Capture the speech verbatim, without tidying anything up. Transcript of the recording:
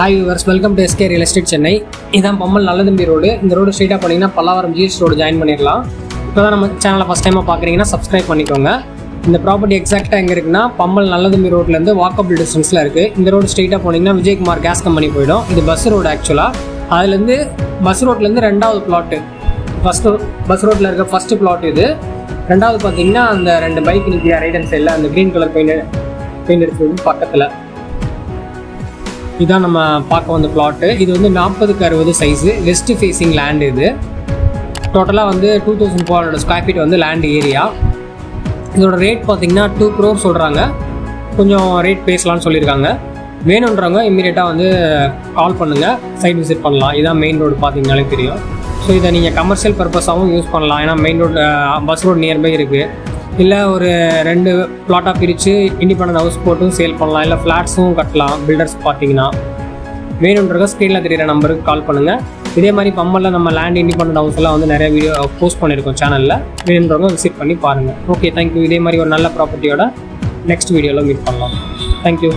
Hi viewers, welcome to S K Real Estate Chennai. This is Pumal Aladami Road. This road straight up panninga Palavar road join panniralam. Ipo nama channel first time paakringa subscribe pannikonga. This property exact ah enga irukna Pumal Aladami road la irundhu walkable distance la irukku. This road straight up panninga Vijay Kumar gas company poidum. This bus road actually. Adula irundhu bus road la irundhu rendavathu plot. First bus road la irukka first plot idu. Rendavathu paathinga andha rendu bike nikira right hand side la andha green color paint paint eduthu pakkathula. This is the plot. This is the size of the west facing land. Total is two thousand four hundred square feet land area. The rate is two crores. The rate is the main road. The site visit. This is the main road. So, this is commercial purpose. The main road bus road nearby. இல்ல ஒரு ரெண்டு பிளாட்டா பிரிச்சு independent house போட்டும் sale பண்ணலாம் இல்ல ஃபிளாட்ஸும் கட்டலாம் filters பாத்தீங்கன்னா வேணும்ன்றத ஸ்கிரீன்ல தெரியுற நம்பருக்கு கால் பண்ணுங்க இதே மாதிரி பம்மல்ல நம்ம லேண்ட் இன்டிபெண்டன்ட் ஹவுஸ் எல்லாம் வந்து நிறைய வீடியோ போஸ்ட் பண்ணிருக்கோம் சேனல்ல வேணும்ன்றவங்க விசிட் பண்ணி பாருங்க ஓகே थैंक यू இதே மாதிரி ஒரு நல்ல ப்ராப்பர்ட்டியோட நெக்ஸ்ட் வீடியோல மீட் பண்ணலாம் थैंक यू